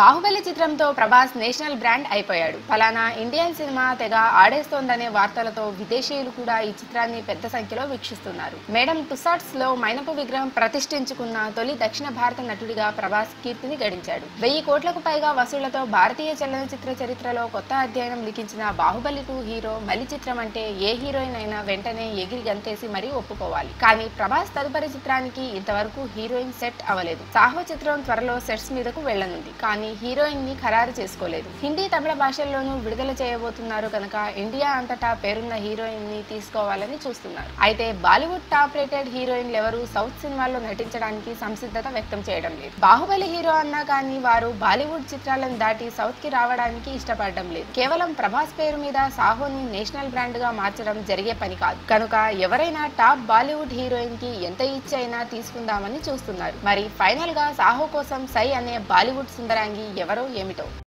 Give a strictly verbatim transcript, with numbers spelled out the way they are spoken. Bahubali Chitramto Prabhas national brand Aipayadu. Palana Indian cinema Tega Adestondane Vartalato Videshi Lukuda Ichitrani Petasankilo Vikshistunaru. Madame Tussauds Low Mainapu Vigram Pratistin Chukuna Toli Dakshina Bharata Naturiga Prabhas Kirtini Gadinchadu. Veyi Kotlaku Paiga Vasulato Bharatiya Chalana Chitra Charitralo Kotta Adhyayanam Likinchina Bahubali two hero Mali Chitramante Ye heroine Aina Ventane Yegiri Gantesi Mari Oppukovali. Kani Prabhas Tadupari Chitraniki Intavaraku heroine set avaledu. Saaho Chitram Tvaralo sets meedaku vellanundi. Kani Heroine ni Khararu Cheskoledu. Hindi Tamil Bhashallonu Vidudala Cheyabotunnaru Kanaka, India Antata Perunna Heroine ni Teesukovalani Chustunaru. Aithe Bollywood top rated heroine levaru South Cinemalo Natinchadaniki Samsiddhata Vyaktam Cheyadam Ledu. Bahubali hero anna Kani Varu Bollywood Chitralanu Dati South ki Ravadaniki Ishtapadam Ledu. Kevalam Prabhas Peru Meeda Saaho ni national brand ga Marchadam Jarige Pani Kaadu. Kanuka Evaraina top Bollywood heroine ki Enta Ichchi Aina Teeskundamani Chustunaru. Mari final ga Saaho kosam Sai ane Bollywood Sundarangi Yevaro Yemito.